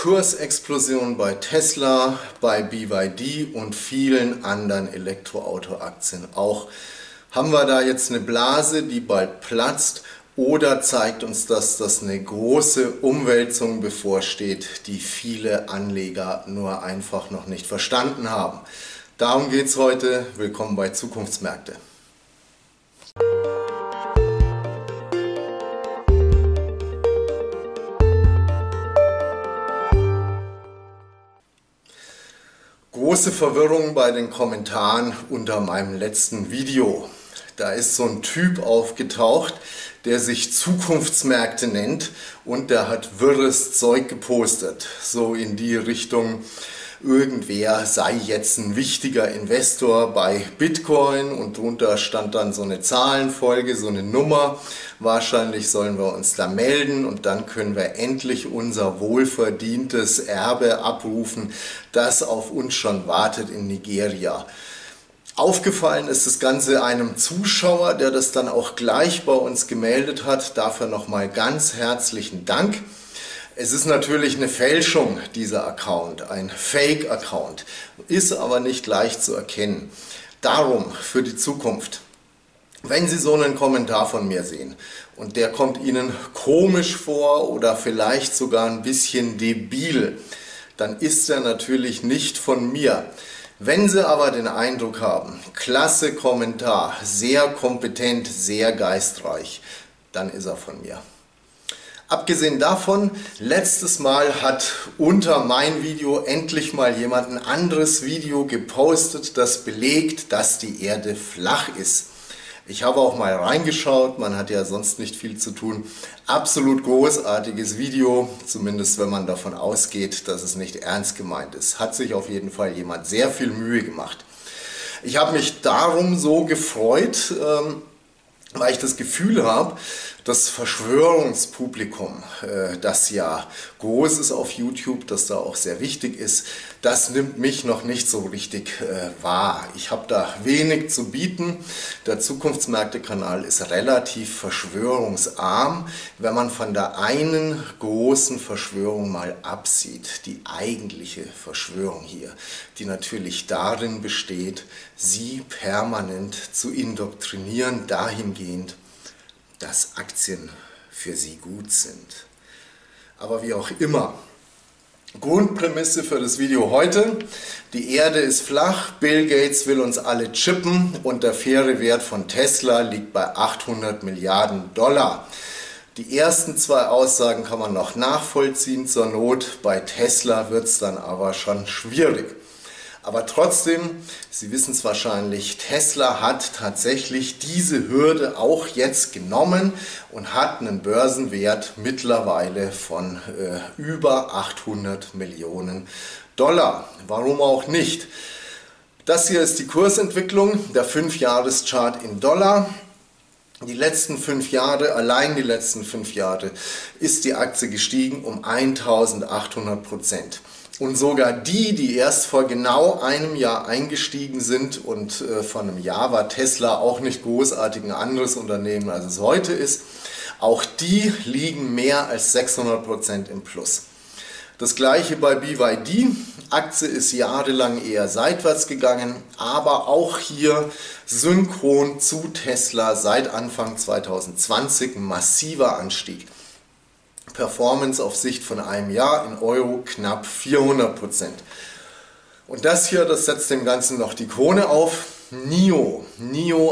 Kursexplosion bei Tesla, bei BYD und vielen anderen Elektroautoaktien auch. Haben wir da jetzt eine Blase, die bald platzt, oder zeigt uns das, dass eine große Umwälzung bevorsteht, die viele Anleger nur einfach noch nicht verstanden haben? Darum geht es heute. Willkommen bei Zukunftsmärkte. Große Verwirrung bei den Kommentaren unter meinem letzten Video. Da ist so ein Typ aufgetaucht, der sich Zukunftsmärkte nennt, und der hat wirres Zeug gepostet. So in die Richtung, irgendwer sei jetzt ein wichtiger Investor bei Bitcoin, und drunter stand dann so eine Zahlenfolge, so eine Nummer. Wahrscheinlich sollen wir uns da melden und dann können wir endlich unser wohlverdientes Erbe abrufen, das auf uns schon wartet in Nigeria. Aufgefallen ist das Ganze einem Zuschauer, der das dann auch gleich bei uns gemeldet hat. Dafür nochmal ganz herzlichen Dank. Es ist natürlich eine Fälschung, dieser Account, ein Fake-Account, ist aber nicht leicht zu erkennen. Darum für die Zukunft: Wenn Sie so einen Kommentar von mir sehen und der kommt Ihnen komisch vor oder vielleicht sogar ein bisschen debil, dann ist er natürlich nicht von mir. Wenn Sie aber den Eindruck haben, klasse Kommentar, sehr kompetent, sehr geistreich, dann ist er von mir. Abgesehen davon, letztes Mal hat unter mein Video endlich mal jemand ein anderes Video gepostet, das belegt, dass die Erde flach ist. Ich habe auch mal reingeschaut, man hat ja sonst nicht viel zu tun. Absolut großartiges Video, zumindest wenn man davon ausgeht, dass es nicht ernst gemeint ist. Hat sich auf jeden Fall jemand sehr viel Mühe gemacht. Ich habe mich darum so gefreut, weil ich das Gefühl habe, das Verschwörungspublikum, das ja groß ist auf YouTube, das da auch sehr wichtig ist, das nimmt mich noch nicht so richtig wahr. Ich habe da wenig zu bieten. Der Zukunftsmärkte-Kanal ist relativ verschwörungsarm, wenn man von der einen großen Verschwörung mal absieht. Die eigentliche Verschwörung hier, die natürlich darin besteht, Sie permanent zu indoktrinieren, dahingehend, dass Aktien für Sie gut sind. Aber wie auch immer, Grundprämisse für das Video heute: Die Erde ist flach, Bill Gates will uns alle chippen und der faire Wert von Tesla liegt bei 800 Milliarden Dollar. Die ersten zwei Aussagen kann man noch nachvollziehen zur Not, bei Tesla wird es dann aber schon schwierig. Aber trotzdem, Sie wissen es wahrscheinlich, Tesla hat tatsächlich diese Hürde auch jetzt genommen und hat einen Börsenwert mittlerweile von über 800 Millionen Dollar. Warum auch nicht? Das hier ist die Kursentwicklung, der 5-Jahres-Chart in Dollar. Die letzten 5 Jahre, allein die letzten 5 Jahre, ist die Aktie gestiegen um 1800%. Und sogar die, die erst vor genau einem Jahr eingestiegen sind, und vor einem Jahr war Tesla auch nicht großartig ein anderes Unternehmen, als es heute ist, auch die liegen mehr als 600% im Plus. Das gleiche bei BYD. Aktie ist jahrelang eher seitwärts gegangen, aber auch hier synchron zu Tesla seit Anfang 2020 ein massiver Anstieg. Performance auf Sicht von einem Jahr in Euro knapp 400%. Und das hier, das setzt dem Ganzen noch die Krone auf. NIO,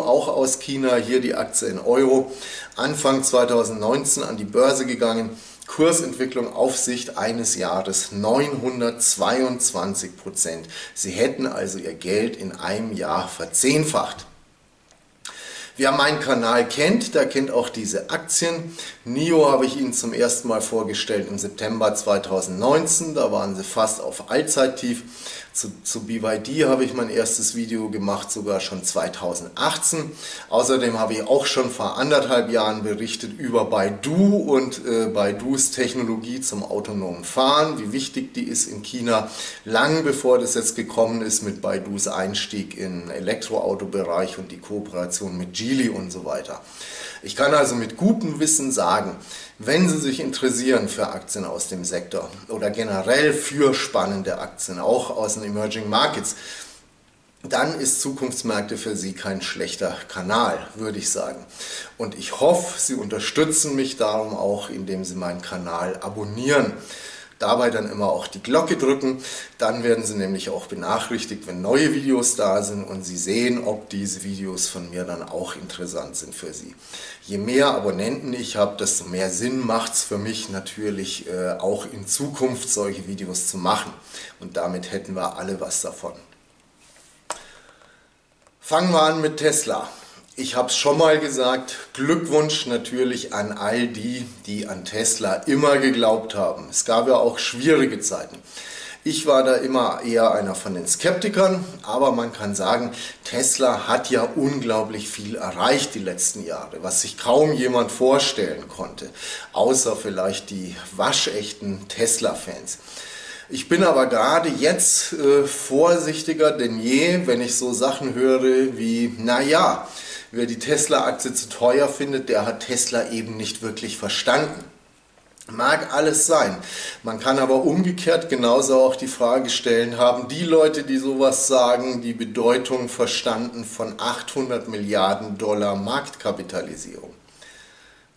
auch aus China, hier die Aktie in Euro, Anfang 2019 an die Börse gegangen, Kursentwicklung auf Sicht eines Jahres 922%. Sie hätten also ihr Geld in einem Jahr verzehnfacht. Wer meinen Kanal kennt, der kennt auch diese Aktien. NIO habe ich Ihnen zum ersten Mal vorgestellt im September 2019, da waren sie fast auf Allzeittief. Zu BYD habe ich mein erstes Video gemacht, sogar schon 2018. Außerdem habe ich auch schon vor 1,5 Jahren berichtet über Baidu und Baidus Technologie zum autonomen Fahren, wie wichtig die ist in China, lang bevor das jetzt gekommen ist mit Baidus Einstieg in den Elektroautobereich und die Kooperation mit Geely. Geely und so weiter. Ich kann also mit gutem Wissen sagen, wenn Sie sich interessieren für Aktien aus dem Sektor oder generell für spannende Aktien, auch aus den Emerging Markets, dann ist Zukunftsmärkte für Sie kein schlechter Kanal, würde ich sagen. Und ich hoffe, Sie unterstützen mich darum auch, indem Sie meinen Kanal abonnieren. Dabei dann immer auch die Glocke drücken, dann werden Sie nämlich auch benachrichtigt, wenn neue Videos da sind und Sie sehen, ob diese Videos von mir dann auch interessant sind für Sie. Je mehr Abonnenten ich habe, desto mehr Sinn macht es für mich natürlich auch in Zukunft solche Videos zu machen. Und damit hätten wir alle was davon. Fangen wir an mit Tesla. Ich habe es schon mal gesagt, Glückwunsch natürlich an all die, die an Tesla immer geglaubt haben. Es gab ja auch schwierige Zeiten. Ich war da immer eher einer von den Skeptikern, aber man kann sagen, Tesla hat ja unglaublich viel erreicht die letzten Jahre, was sich kaum jemand vorstellen konnte, außer vielleicht die waschechten Tesla-Fans. Ich bin aber gerade jetzt vorsichtiger denn je, wenn ich so Sachen höre wie, naja, wer die Tesla-Aktie zu teuer findet, der hat Tesla eben nicht wirklich verstanden. Mag alles sein. Man kann aber umgekehrt genauso auch die Frage stellen, haben die Leute, die sowas sagen, die Bedeutung verstanden von 800 Milliarden Dollar Marktkapitalisierung?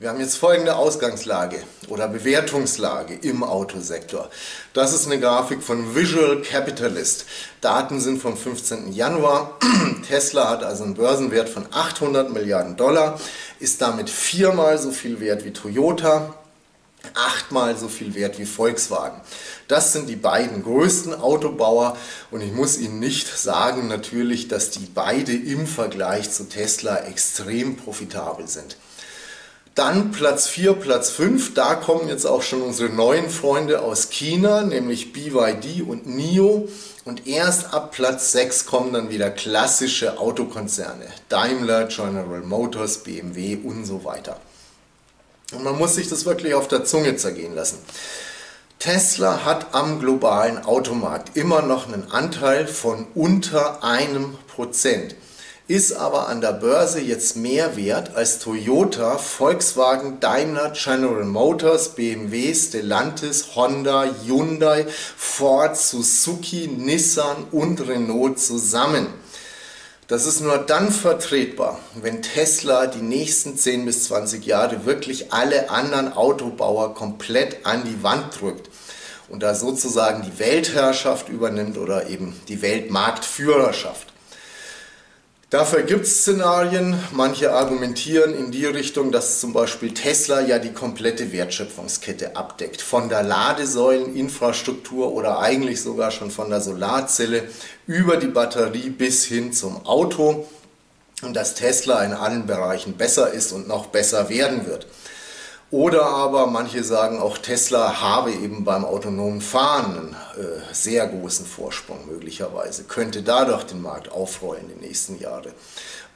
Wir haben jetzt folgende Ausgangslage oder Bewertungslage im Autosektor. Das ist eine Grafik von Visual Capitalist. Daten sind vom 15. Januar. Tesla hat also einen Börsenwert von 800 Milliarden Dollar, ist damit 4-mal so viel wert wie Toyota, 8-mal so viel wert wie Volkswagen. Das sind die beiden größten Autobauer und ich muss Ihnen nicht sagen natürlich, dass die beide im Vergleich zu Tesla extrem profitabel sind. Dann Platz 4, Platz 5, da kommen jetzt auch schon unsere neuen Freunde aus China, nämlich BYD und NIO. Und erst ab Platz 6 kommen dann wieder klassische Autokonzerne, Daimler, General Motors, BMW und so weiter. Und man muss sich das wirklich auf der Zunge zergehen lassen. Tesla hat am globalen Automarkt immer noch einen Anteil von unter 1%. Ist aber an der Börse jetzt mehr wert als Toyota, Volkswagen, Daimler, General Motors, BMW, Stellantis, Honda, Hyundai, Ford, Suzuki, Nissan und Renault zusammen. Das ist nur dann vertretbar, wenn Tesla die nächsten 10 bis 20 Jahre wirklich alle anderen Autobauer komplett an die Wand drückt und da sozusagen die Weltherrschaft übernimmt oder eben die Weltmarktführerschaft. Dafür gibt es Szenarien, manche argumentieren in die Richtung, dass zum Beispiel Tesla ja die komplette Wertschöpfungskette abdeckt. Von der Ladesäuleninfrastruktur oder eigentlich sogar schon von der Solarzelle über die Batterie bis hin zum Auto und dass Tesla in allen Bereichen besser ist und noch besser werden wird. Oder aber manche sagen auch, Tesla habe eben beim autonomen Fahren einen sehr großen Vorsprung möglicherweise, könnte dadurch den Markt aufrollen in den nächsten Jahren.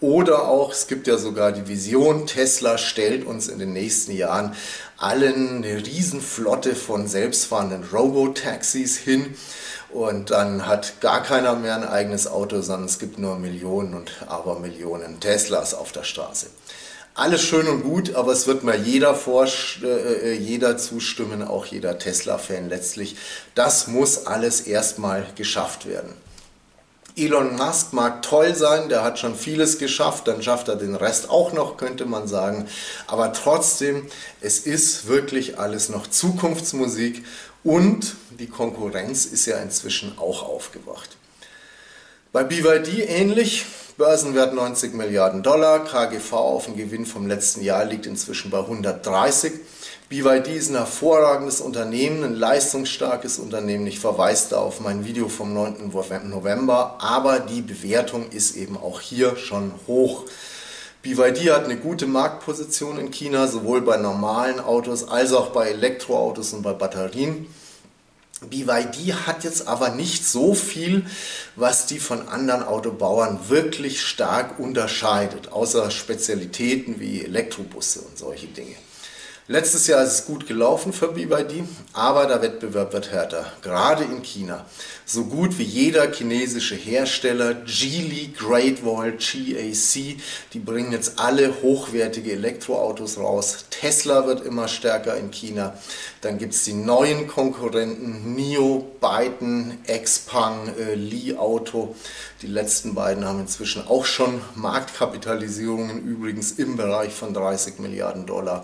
Oder auch, es gibt ja sogar die Vision, Tesla stellt uns in den nächsten Jahren allen eine Riesenflotte von selbstfahrenden Robotaxis hin und dann hat gar keiner mehr ein eigenes Auto, sondern es gibt nur Millionen und Abermillionen Teslas auf der Straße. Alles schön und gut, aber es wird mal jeder zustimmen, auch jeder Tesla-Fan letztlich. Das muss alles erstmal geschafft werden. Elon Musk mag toll sein, der hat schon vieles geschafft, dann schafft er den Rest auch noch, könnte man sagen. Aber trotzdem, es ist wirklich alles noch Zukunftsmusik und die Konkurrenz ist ja inzwischen auch aufgewacht. Bei BYD ähnlich. Börsenwert 90 Milliarden Dollar, KGV auf den Gewinn vom letzten Jahr liegt inzwischen bei 130. BYD ist ein hervorragendes Unternehmen, ein leistungsstarkes Unternehmen. Ich verweise da auf mein Video vom 9. November, aber die Bewertung ist eben auch hier schon hoch. BYD hat eine gute Marktposition in China, sowohl bei normalen Autos als auch bei Elektroautos und bei Batterien. BYD hat jetzt aber nicht so viel, was die von anderen Autobauern wirklich stark unterscheidet, außer Spezialitäten wie Elektrobusse und solche Dinge. Letztes Jahr ist es gut gelaufen für BYD, aber der Wettbewerb wird härter, gerade in China. So gut wie jeder chinesische Hersteller, Geely, Great Wall, GAC, die bringen jetzt alle hochwertige Elektroautos raus. Tesla wird immer stärker in China. Dann gibt es die neuen Konkurrenten, NIO, Baidu, XPeng, Li Auto. Die letzten beiden haben inzwischen auch schon Marktkapitalisierungen, übrigens im Bereich von 30 Milliarden Dollar.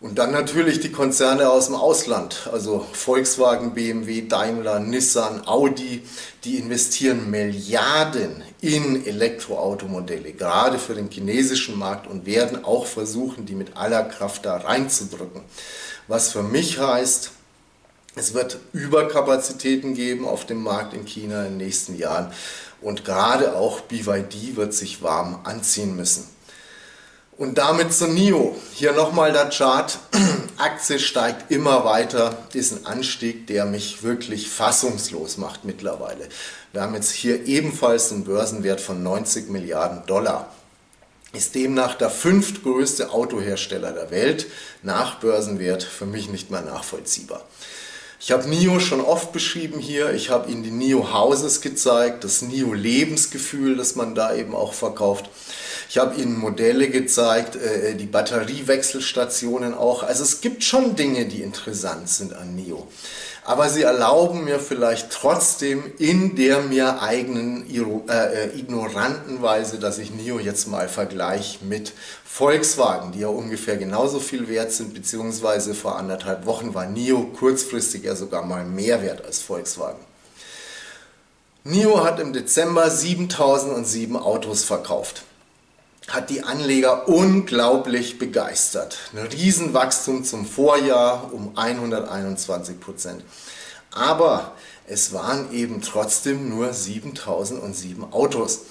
Und dann natürlich die Konzerne aus dem Ausland, also Volkswagen, BMW, Daimler, Nissan, Audi, die investieren Milliarden in Elektroautomodelle, gerade für den chinesischen Markt, und werden auch versuchen, die mit aller Kraft da reinzudrücken. Was für mich heißt, es wird Überkapazitäten geben auf dem Markt in China in den nächsten Jahren, und gerade auch BYD wird sich warm anziehen müssen. Und damit zu NIO. Hier nochmal der Chart. Aktie steigt immer weiter. Das ist ein Anstieg, der mich wirklich fassungslos macht mittlerweile. Wir haben jetzt hier ebenfalls einen Börsenwert von 90 Milliarden Dollar. Ist demnach der fünftgrößte Autohersteller der Welt. Nach Börsenwert für mich nicht mehr nachvollziehbar. Ich habe NIO schon oft beschrieben hier, ich habe Ihnen die NIO Houses gezeigt, das NIO Lebensgefühl, das man da eben auch verkauft. Ich habe Ihnen Modelle gezeigt, die Batteriewechselstationen auch. Also es gibt schon Dinge, die interessant sind an NIO. Aber sie erlauben mir vielleicht trotzdem in der mir eigenen ignoranten Weise, dass ich NIO jetzt mal vergleiche mit Volkswagen, die ja ungefähr genauso viel wert sind, beziehungsweise vor anderthalb Wochen war NIO kurzfristig ja sogar mal mehr wert als Volkswagen. NIO hat im Dezember 7.007 Autos verkauft. Hat die Anleger unglaublich begeistert. Ein Riesenwachstum zum Vorjahr um 121%. Aber es waren eben trotzdem nur 7.007 Autos.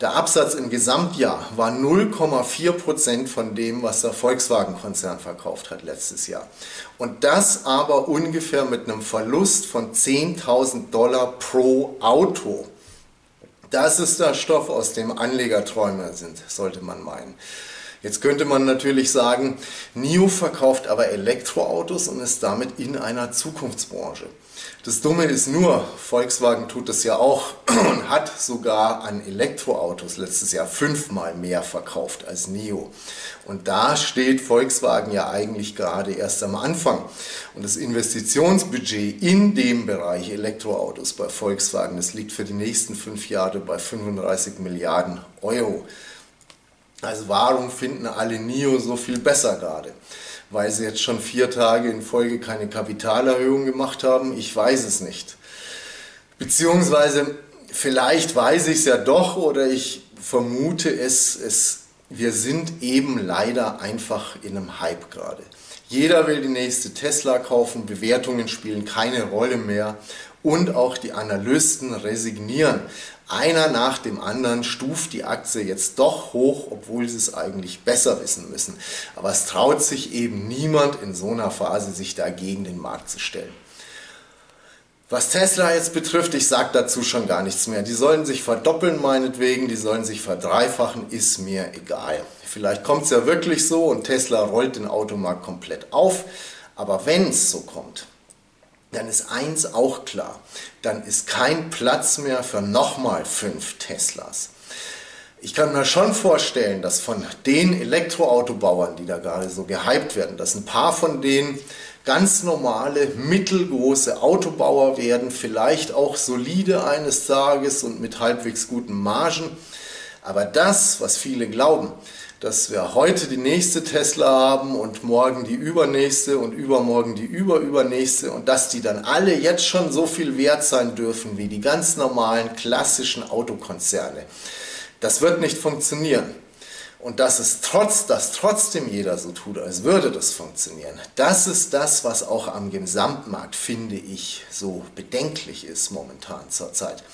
Der Absatz im Gesamtjahr war 0,4% von dem, was der Volkswagen-Konzern verkauft hat letztes Jahr. Und das aber ungefähr mit einem Verlust von 10.000 Dollar pro Auto. Das ist der Stoff, aus dem Anlegerträume sind, sollte man meinen. Jetzt könnte man natürlich sagen, NIO verkauft aber Elektroautos und ist damit in einer Zukunftsbranche. Das Dumme ist nur, Volkswagen tut das ja auch und hat sogar an Elektroautos letztes Jahr 5-mal mehr verkauft als NIO. Und da steht Volkswagen ja eigentlich gerade erst am Anfang. Und das Investitionsbudget in dem Bereich Elektroautos bei Volkswagen, das liegt für die nächsten 5 Jahre bei 35 Milliarden Euro. Also warum finden alle NIO so viel besser gerade? Weil sie jetzt schon 4 Tage in Folge keine Kapitalerhöhung gemacht haben? Ich weiß es nicht. Beziehungsweise vielleicht weiß ich es ja doch, oder ich vermute es, wir sind eben leider einfach in einem Hype gerade. Jeder will die nächste Tesla kaufen, Bewertungen spielen keine Rolle mehr und auch die Analysten resignieren. Einer nach dem anderen stuft die Aktie jetzt doch hoch, obwohl sie es eigentlich besser wissen müssen. Aber es traut sich eben niemand in so einer Phase, sich da gegen den Markt zu stellen. Was Tesla jetzt betrifft, ich sage dazu schon gar nichts mehr. Die sollen sich verdoppeln meinetwegen, die sollen sich verdreifachen, ist mir egal. Vielleicht kommt es ja wirklich so und Tesla rollt den Automarkt komplett auf. Aber wenn es so kommt, dann ist eins auch klar, dann ist kein Platz mehr für nochmal 5 Teslas. Ich kann mir schon vorstellen, dass von den Elektroautobauern, die da gerade so gehypt werden, dass ein paar von denen ganz normale, mittelgroße Autobauer werden, vielleicht auch solide eines Tages und mit halbwegs guten Margen. Aber das, was viele glauben, dass wir heute die nächste Tesla haben und morgen die übernächste und übermorgen die überübernächste und dass die dann alle jetzt schon so viel wert sein dürfen wie die ganz normalen klassischen Autokonzerne. Das wird nicht funktionieren. Und dass trotzdem jeder so tut, als würde das funktionieren, das ist das, was auch am Gesamtmarkt, finde ich, so bedenklich ist momentan zurzeit.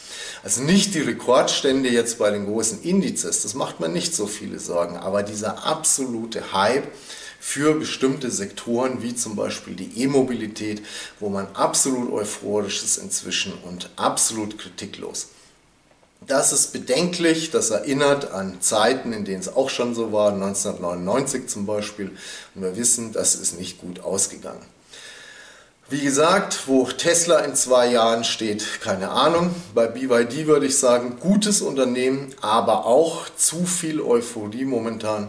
Also nicht die Rekordstände jetzt bei den großen Indizes, das macht mir nicht so viele Sorgen, aber dieser absolute Hype für bestimmte Sektoren, wie zum Beispiel die E-Mobilität, wo man absolut euphorisch ist inzwischen und absolut kritiklos. Das ist bedenklich, das erinnert an Zeiten, in denen es auch schon so war, 1999 zum Beispiel. Und wir wissen, das ist nicht gut ausgegangen. Wie gesagt, wo Tesla in 2 Jahren steht, keine Ahnung. Bei BYD würde ich sagen, gutes Unternehmen, aber auch zu viel Euphorie momentan.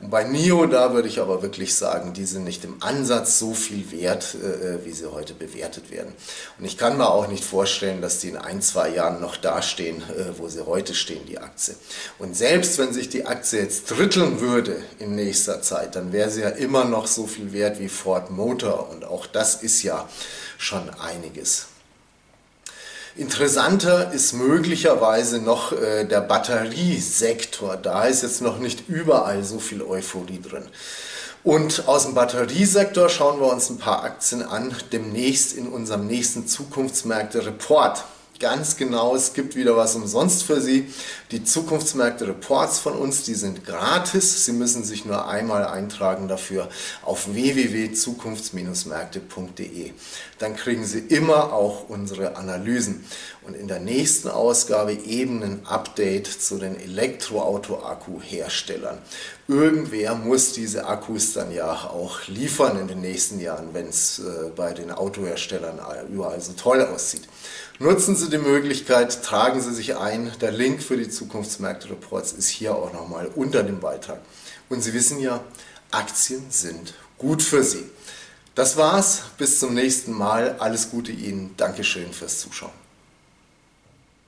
Und bei NIO, da würde ich aber wirklich sagen, die sind nicht im Ansatz so viel wert, wie sie heute bewertet werden. Und ich kann mir auch nicht vorstellen, dass die in 1, 2 Jahren noch dastehen, wo sie heute stehen, die Aktie. Und selbst wenn sich die Aktie jetzt dritteln würde in nächster Zeit, dann wäre sie ja immer noch so viel wert wie Ford Motor. Und auch das ist ja schon einiges. Interessanter ist möglicherweise noch der Batteriesektor. Da ist jetzt noch nicht überall so viel Euphorie drin. Und aus dem Batteriesektor schauen wir uns ein paar Aktien an, demnächst in unserem nächsten Zukunftsmärkte-Report. Ganz genau, es gibt wieder was umsonst für Sie. Die Zukunftsmärkte-Reports von uns, die sind gratis. Sie müssen sich nur einmal eintragen dafür auf www.zukunfts-märkte.de. Dann kriegen Sie immer auch unsere Analysen. Und in der nächsten Ausgabe eben ein Update zu den Elektroauto-Akku-Herstellern. Irgendwer muss diese Akkus dann ja auch liefern in den nächsten Jahren, wenn es bei den Autoherstellern überall so toll aussieht. Nutzen Sie die Möglichkeit, tragen Sie sich ein. Der Link für die Zukunftsmärkte-Reports ist hier auch nochmal unter dem Beitrag. Und Sie wissen ja, Aktien sind gut für Sie. Das war's, bis zum nächsten Mal. Alles Gute Ihnen. Dankeschön fürs Zuschauen.